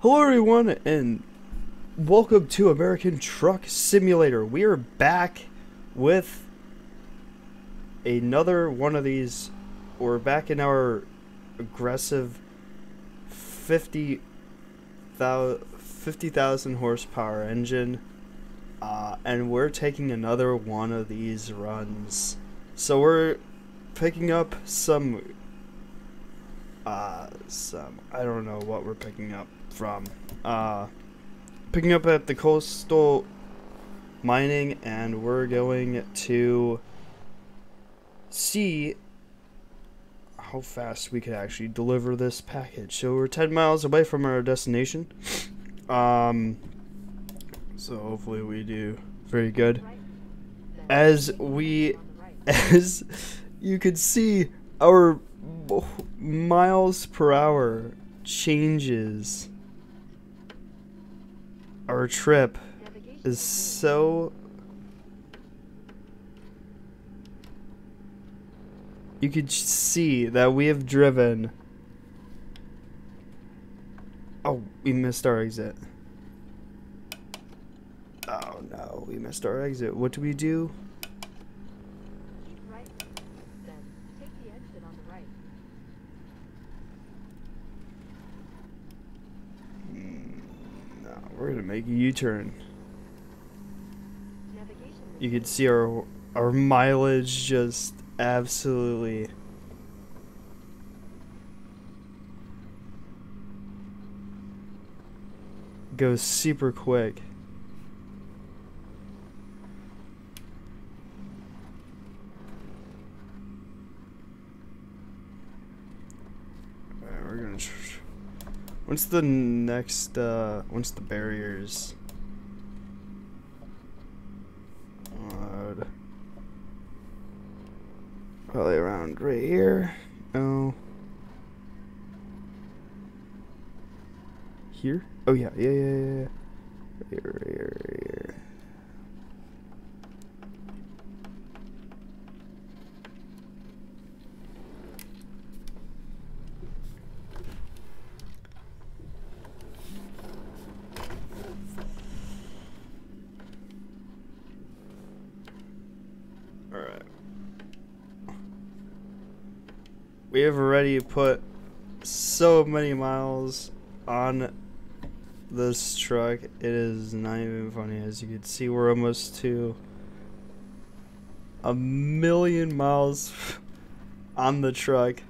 Hello everyone, and welcome to American Truck Simulator. We are back with another one of these. We're back in our aggressive 50,000 horsepower engine, and we're taking another one of these runs. So we're picking up some I don't know what we're picking up from. Picking up at the coastal mining, and we're going to see how fast we could actually deliver this package. So we're 10 miles away from our destination. So hopefully we do very good. As you can see, our miles per hour changes. Our trip is so... You could see that we have driven... Oh, we missed our exit. Oh no, we missed our exit. What do we do? Keep right, then take the exit on the right. No, we're gonna make a U-turn. You could see our mileage just absolutely goes super quick. All right, we're gonna. What's the next? What's the barriers? Probably around right here. No. Here? Oh yeah. Right here. We have already put so many miles on this truck, it is not even funny. As you can see, we're almost to 1,000,000 miles on the truck.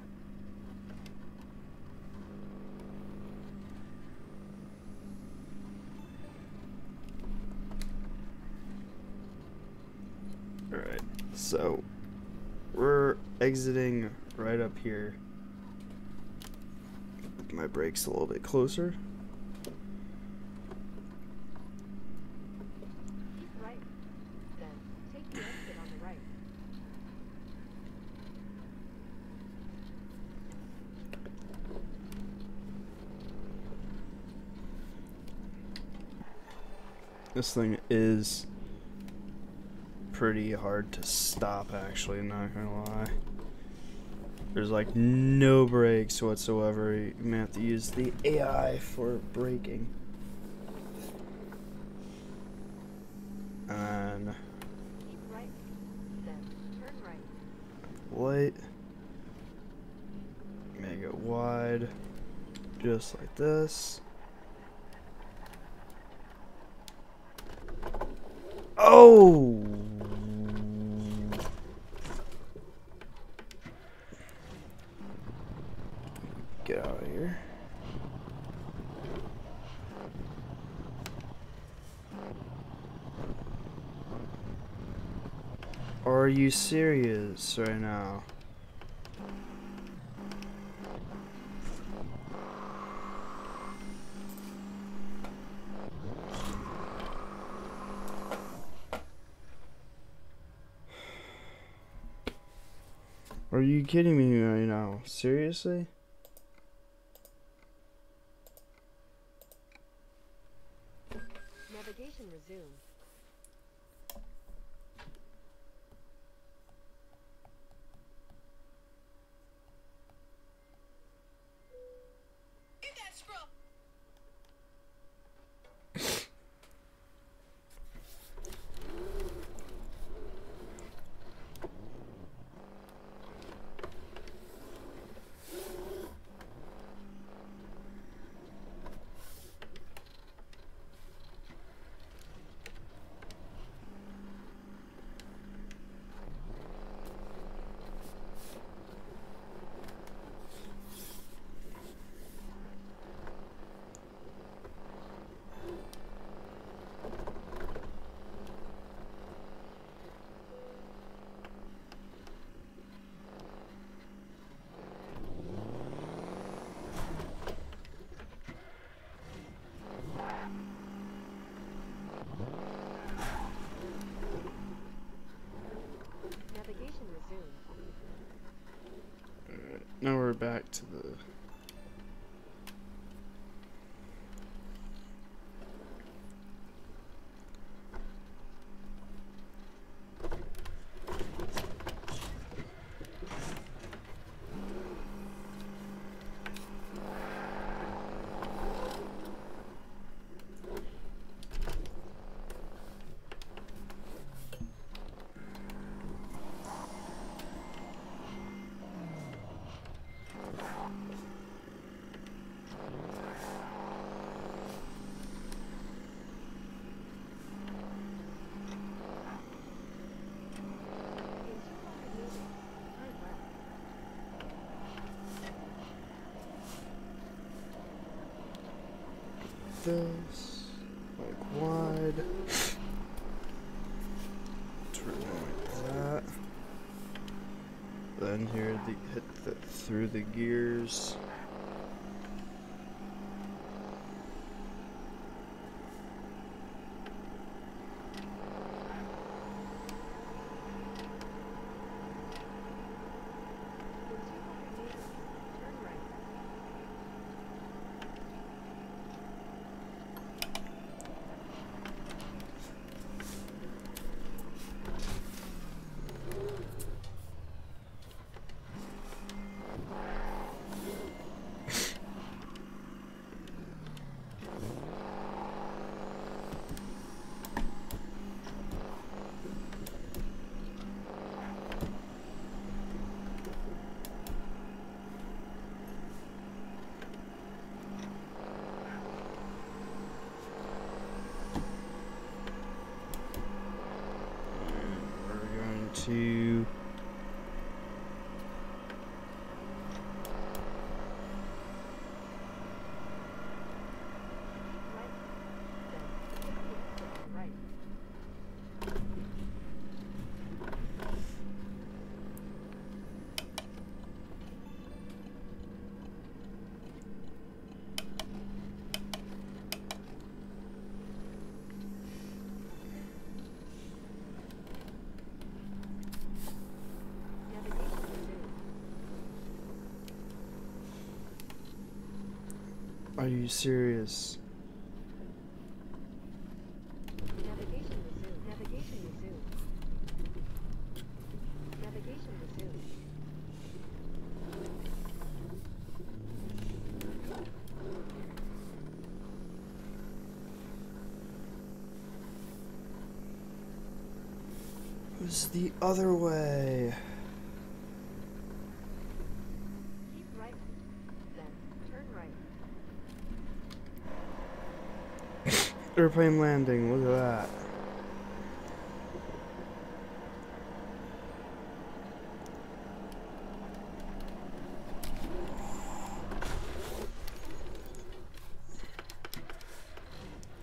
Alright, so we're exiting right up here. Put my brakes a little bit closer. Keep right, then take the exit on the right. This thing is pretty hard to stop, actually, not gonna lie. There's like no brakes whatsoever. You may have to use the AI for braking. And keep right, then turn right. Light. Make it wide, just like this. Oh. Get out of here. Are you serious right now? Are you kidding me right now? Seriously? Navigation resumed. Now we're back to the... this, like, wide. Turn like that. Then here, through the gears. To Are you serious? It was the other way. Airplane landing, look at that.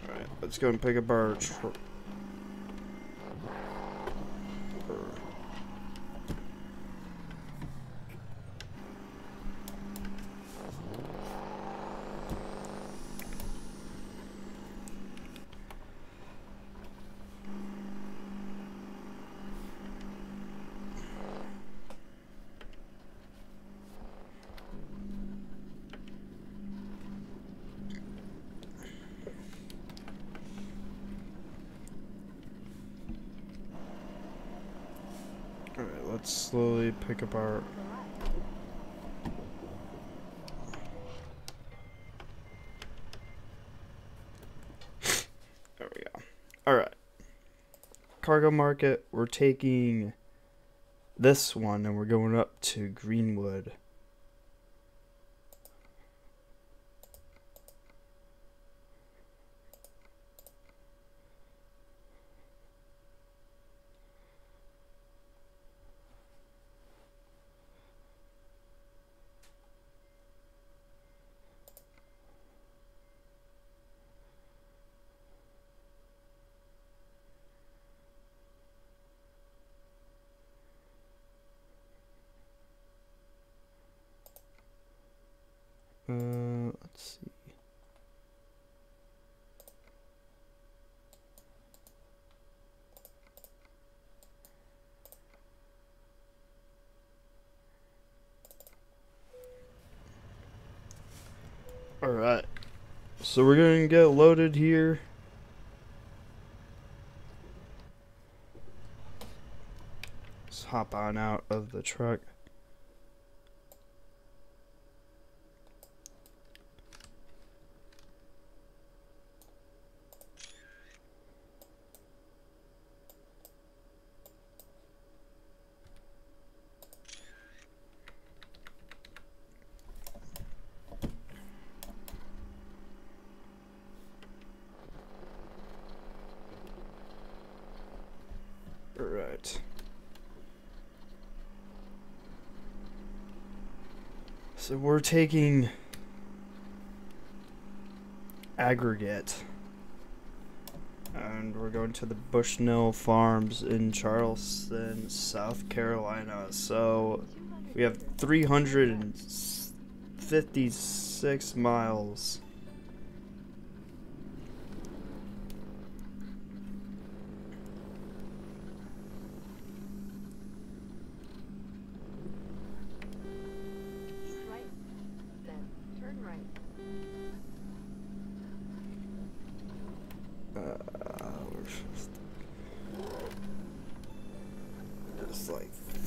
Alright, let's go and pick up our truck. Let's slowly pick up our... There we go. Alright. Cargo market, we're taking this one and we're going up to Greenwood. So we're going to get loaded here. Let's hop on out of the truck. So we're taking aggregate and we're going to the Bushnell Farms in Charleston, South Carolina. So we have 356 miles.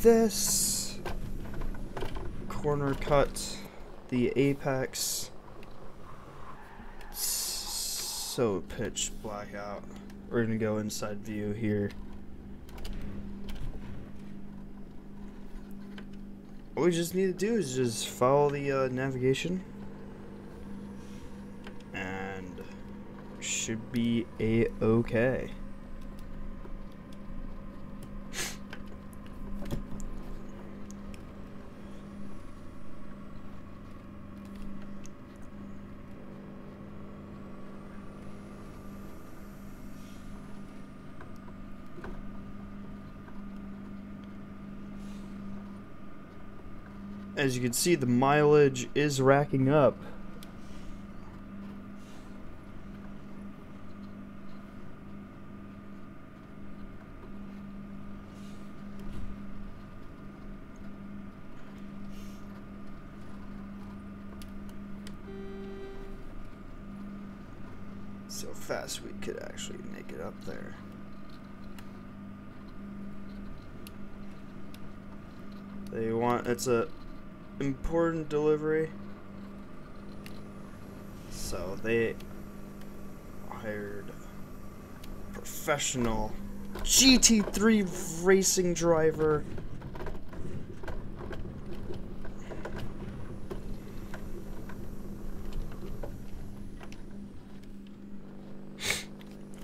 This corner cut the apex, so pitch black out. We're gonna go inside view here. All we just need to do is just follow the navigation and should be a-okay. As you can see, the mileage is racking up. So fast we could actually make it up there. They want, it's a important delivery, so they hired professional GT3 racing driver.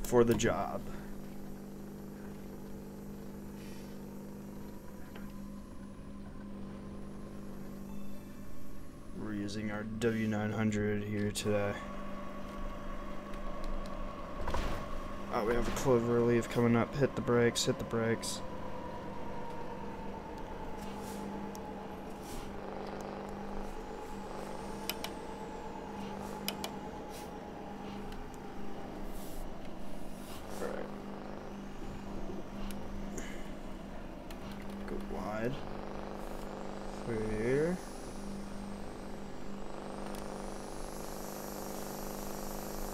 For the job. Using our W900 here today. Oh, we have a clover leaf coming up. Hit the brakes, hit the brakes. Alright. Go wide. Clear.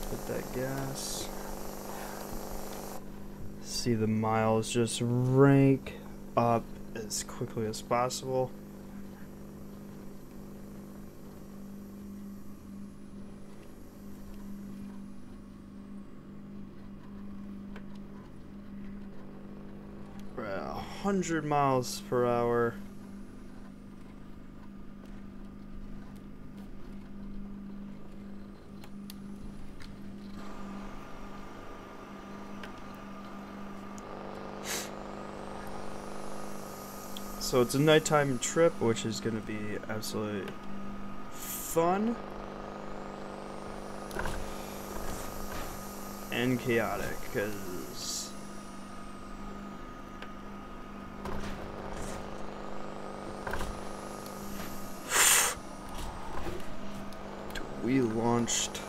Put that gas. See the miles just rank up as quickly as possible. We're at 100 miles per hour. So it's a nighttime trip, which is going to be absolutely fun and chaotic, because we launched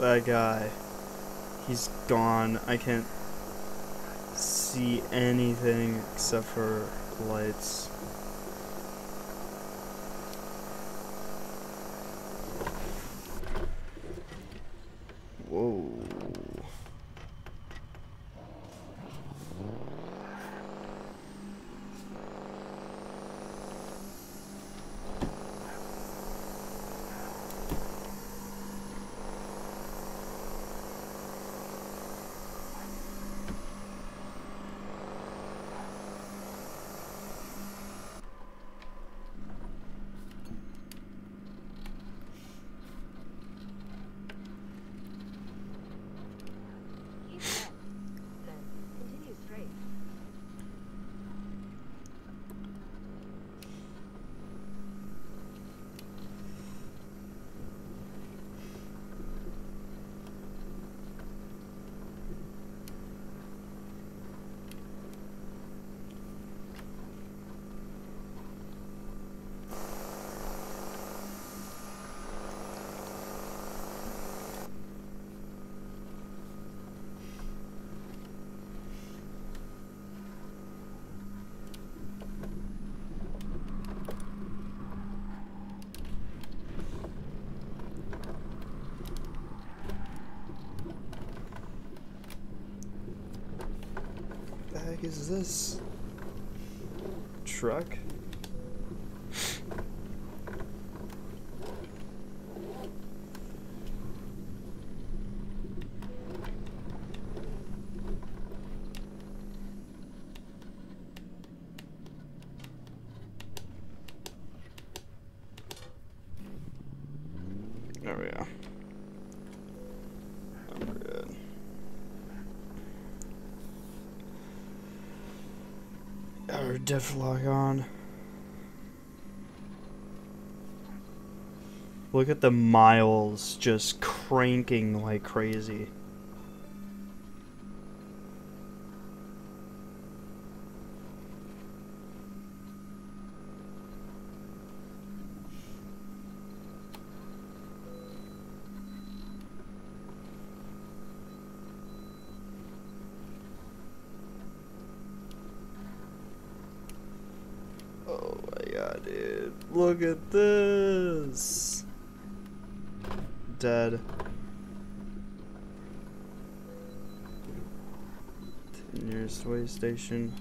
that guy. He's gone. I can't see anything except for lights. is this? Truck? There we go. We're good. Got our diff lock on. Look at the miles just cranking like crazy. Look at this. Dead. The nearest way station.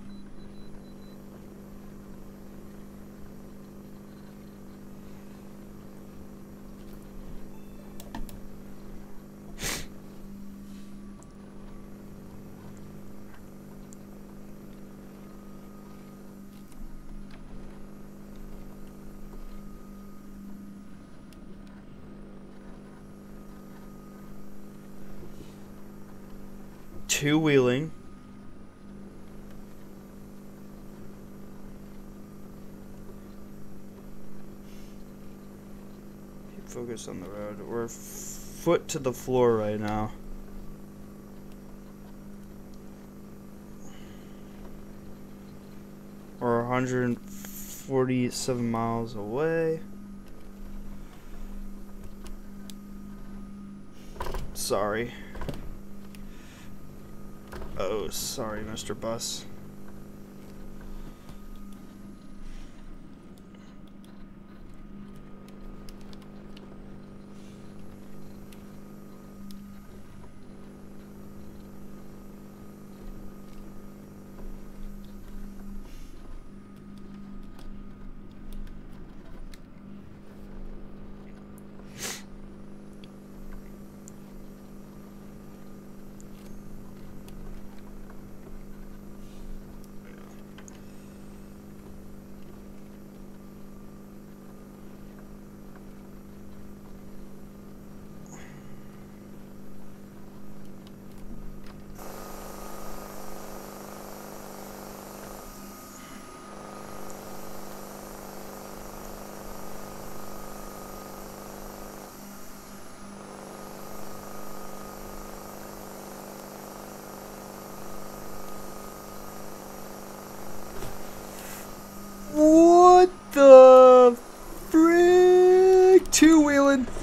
Two-wheeling. Keep focus on the road. We're foot to the floor right now. We're 147 miles away. Sorry. Oh, sorry, Mr. Bus.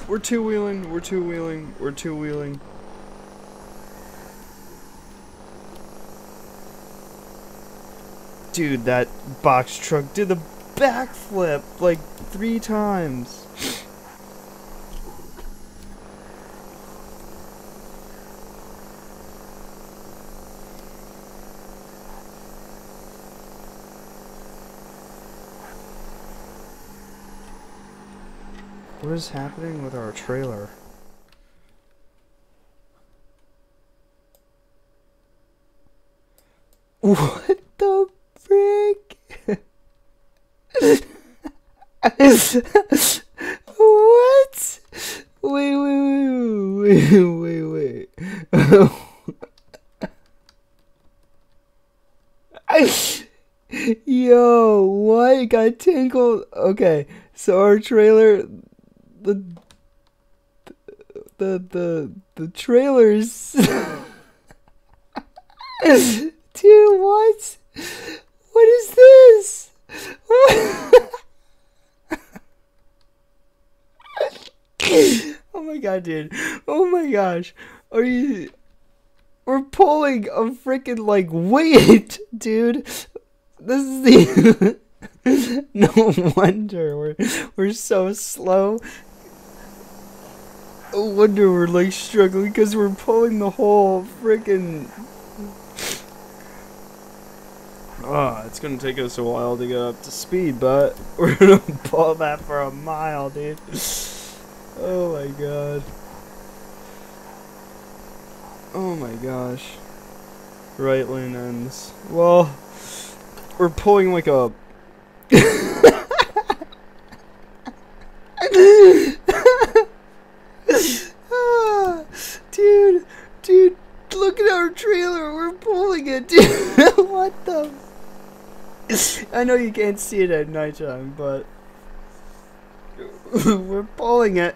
We're two-wheeling, we're two-wheeling, we're two-wheeling. Dude, that box truck did the backflip like 3 times. What is happening with our trailer? What the frick? What? Wait. Yo, what? It got tangled. Okay, so our trailer... The trailers. Dude, what? What is this? Oh my god, dude. Oh my gosh. Are you... We're pulling a freaking, like, weight, dude. This is the... No wonder we're so slow. No wonder we're like struggling because we're pulling the whole freaking It's gonna take us a while to get up to speed, but we're gonna pull that for a mile, dude. Oh my god. Oh my gosh. Right lane ends. Well, we're pulling like a... Dude, look at our trailer. We're pulling it, dude. What the... I know you can't see it at nighttime, but... we're pulling it.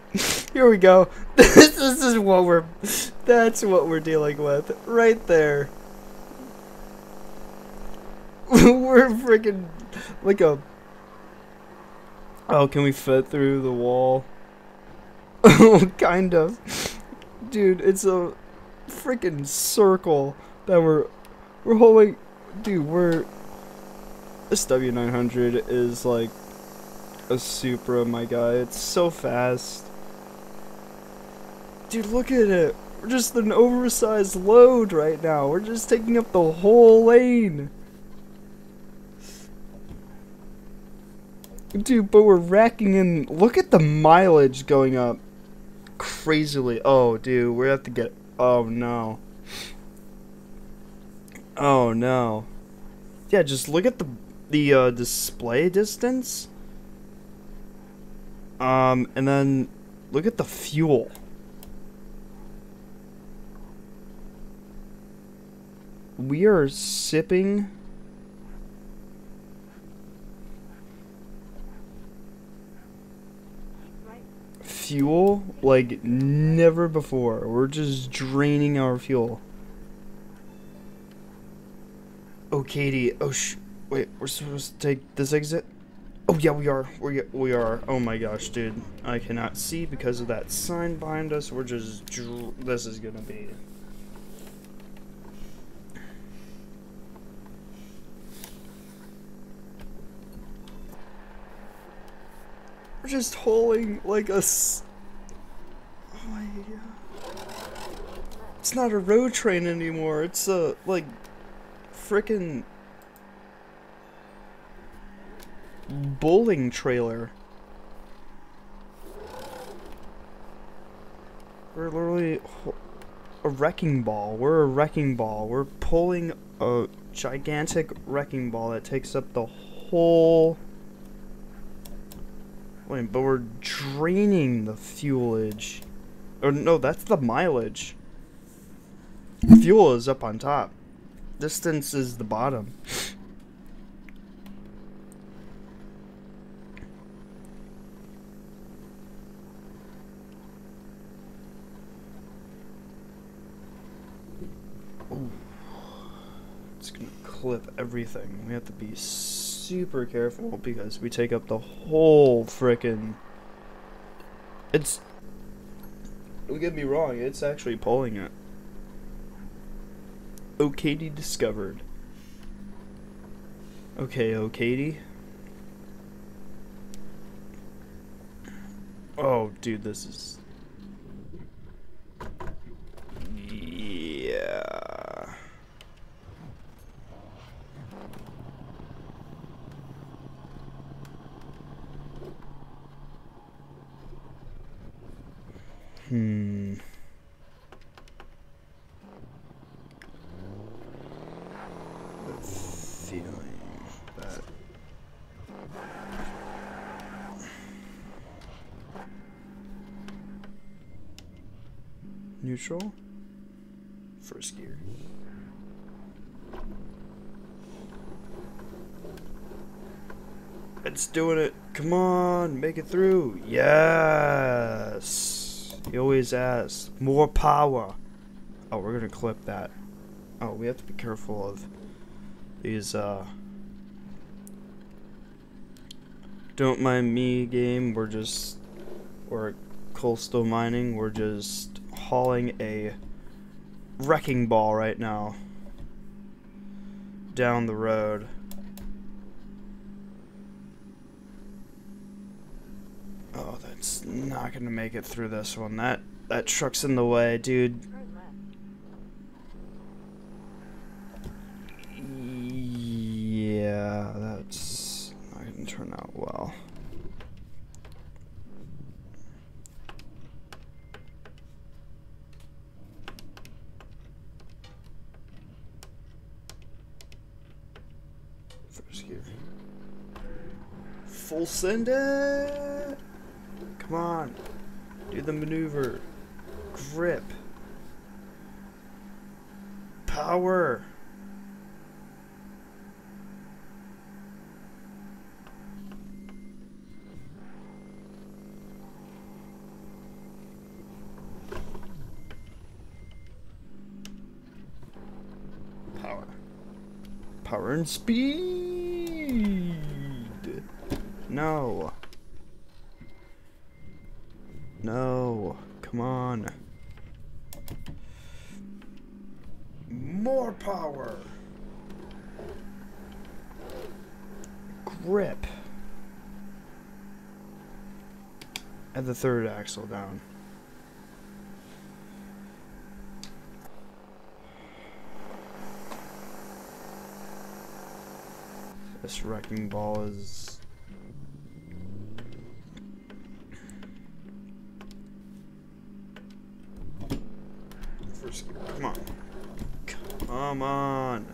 Here we go. This is what we're... That's what we're dealing with. Right there. We're freaking like a... Oh, can we fit through the wall? Oh, kind of. Dude, it's a freaking circle that we're holding. Dude, this W900 is like a Supra, my guy. It's so fast. Dude, look at it. We're just an oversized load right now. We're just taking up the whole lane. Dude, but we're racking in. Look at the mileage going up crazily. Oh, dude, we have to get. Oh no. Oh no. Yeah, just look at the display distance. And then look at the fuel. We are sipping. Fuel like never before. We're just draining our fuel. Oh, Katie. Oh, wait. We're supposed to take this exit. Oh yeah, we are. We are. Oh my gosh, dude. I cannot see because of that sign behind us. We're just. This is gonna be. We're just hauling like a oh my god. It's not a road train anymore, it's a like frickin' bowling trailer. We're literally a wrecking ball. We're a wrecking ball. We're pulling a gigantic wrecking ball that takes up the whole. Wait, but we're draining the fuelage. Oh no, that's the mileage. Fuel is up on top. Distance is the bottom. Ooh. It's gonna clip everything. We have to be super careful because we take up the whole frickin'. It's. Don't get me wrong, it's actually pulling it. Oh, Katie discovered. Okay, oh, Katie. Oh, dude, this is. Yeah. The feeling that neutral first gear. It's doing it. Come on, make it through. Yes. He always asks, more power. Oh, we're gonna clip that. Oh, we have to be careful of these, Don't mind me game, we're coastal mining, we're just hauling a wrecking ball right now. Down the road. Oh, that's not gonna make it through this one. That truck's in the way, dude. Yeah. well. First gear. Full send it! Come on. Do the maneuver. Grip. Power. Power and speed. No. No. Come on. More power. Grip. And the third axle down. This wrecking ball is first. Come on, come on.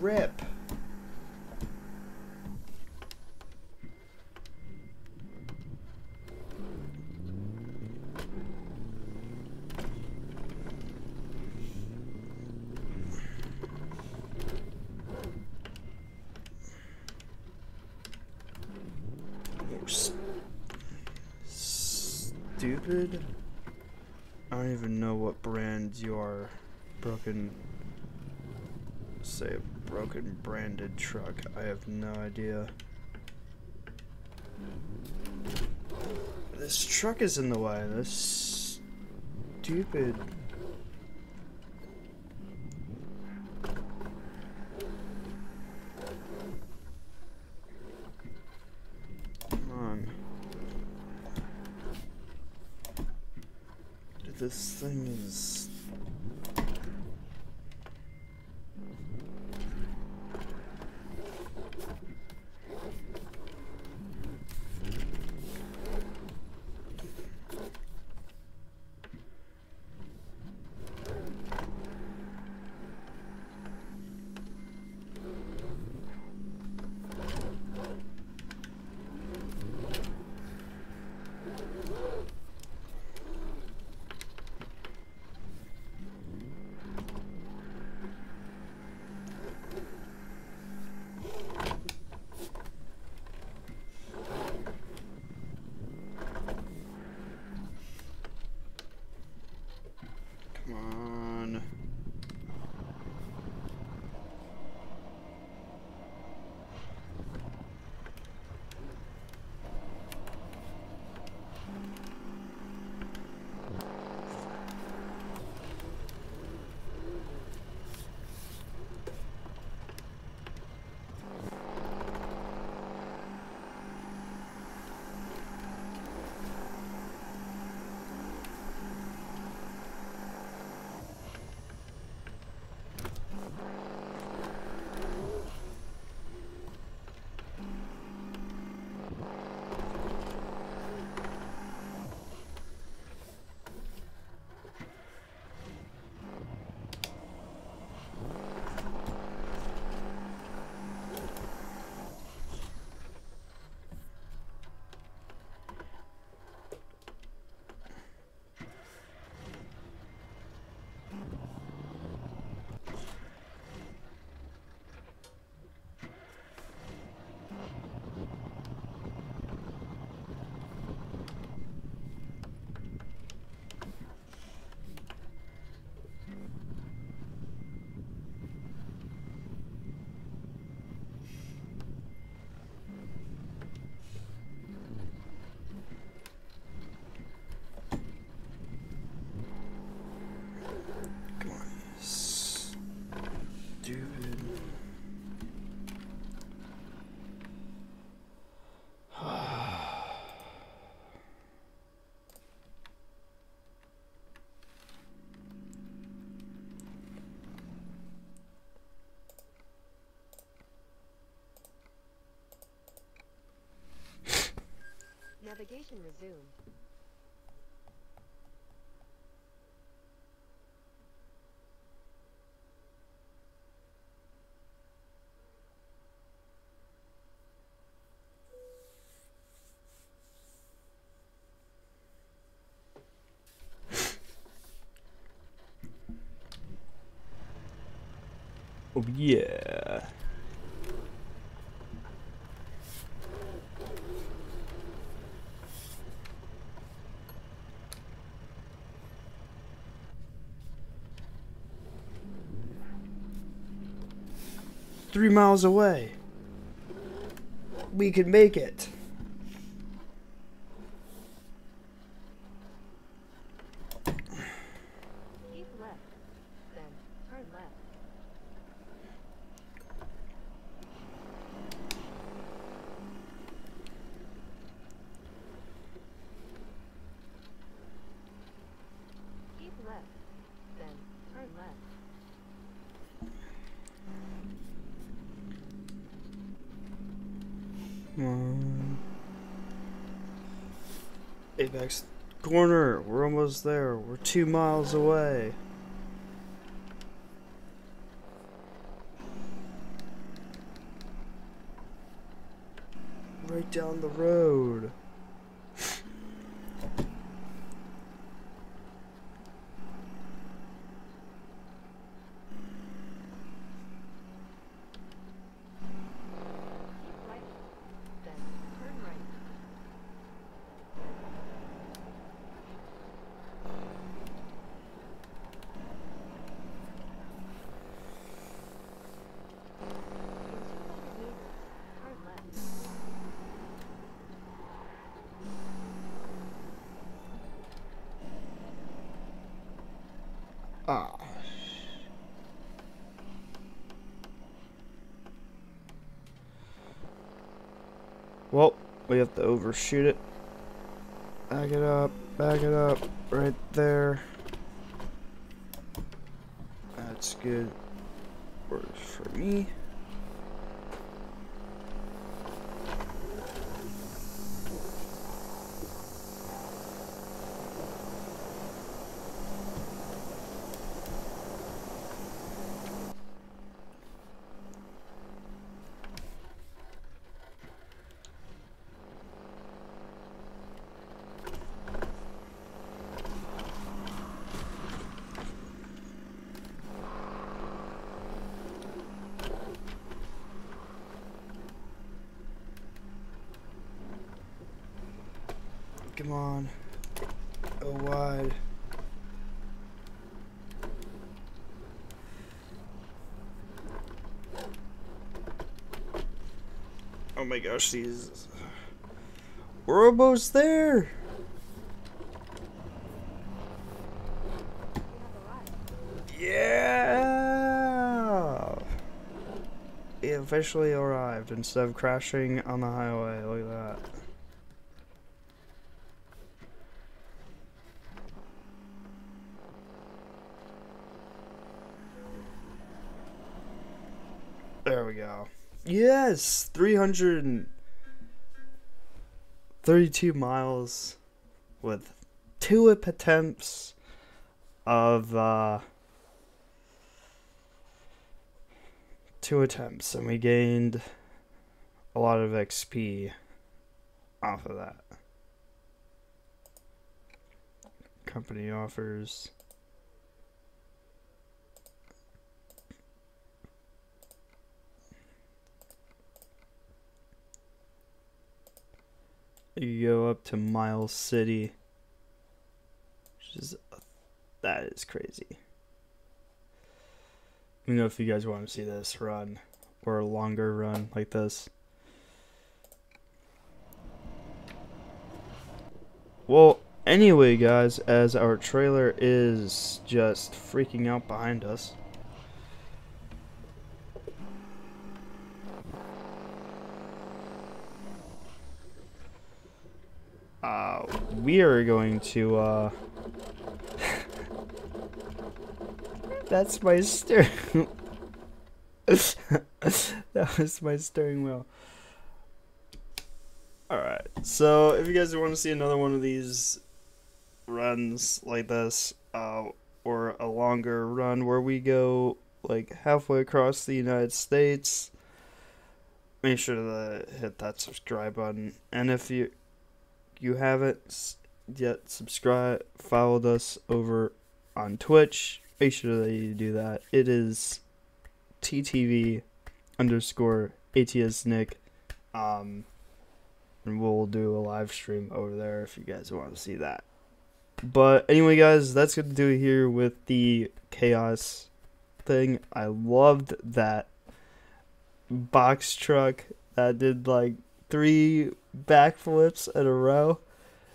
Grip. Stupid. I don't even know what brand you are. Broken. Say a broken branded truck. I have no idea. This truck is in the way. This stupid. This thing is... Navigation resume. Oh, yeah. "3 miles away. We can make it." Keep left, then turn left. Apex corner, we're almost there. We're 2 miles away. Right down the road. Well, we have to overshoot it. Back it up, right there. That's good for me. Come on, go wide. Oh my gosh, these. We're almost there. Yeah. We officially arrived instead of crashing on the highway. Look at that. There we go. Yes! 332 miles with 2 whip attempts of 2 attempts, and we gained a lot of XP off of that. Company offers. You go up to Miles City, which is that is crazy. You know, if you guys want to see this run or a longer run like this, well, anyway, guys, as our trailer is just freaking out behind us. We are going to, that's my steering, that was my steering wheel. Alright, so if you guys want to see another one of these runs like this, or a longer run where we go like halfway across the United States, make sure to hit that subscribe button. And if you haven't yet subscribed, followed us over on Twitch, make sure that you do that. It is TTV_ATS Nick. And we'll do a live stream over there if you guys want to see that. But anyway, guys, that's going to do it here with the chaos thing. I loved that box truck that did like 3 backflips in a row.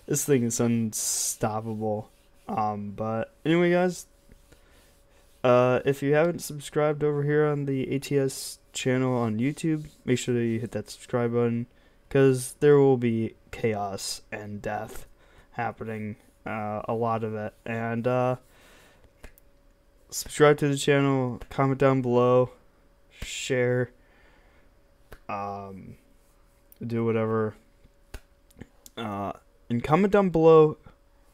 This thing is unstoppable. But anyway, guys, if you haven't subscribed over here on the ATS channel on YouTube, make sure that you hit that subscribe button, because there will be chaos and death happening, a lot of it. And subscribe to the channel, comment down below, share, do whatever, and comment down below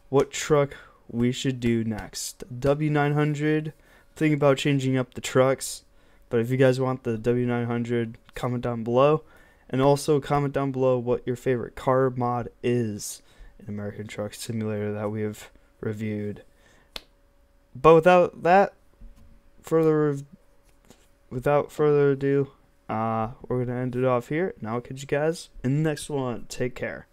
what truck we should do next. W900, think about changing up the trucks, but if you guys want the W900, comment down below. And also comment down below what your favorite car mod is in American Truck Simulator that we have reviewed. But without further ado, we're going to end it off here. And I'll catch you guys in the next one. Take care.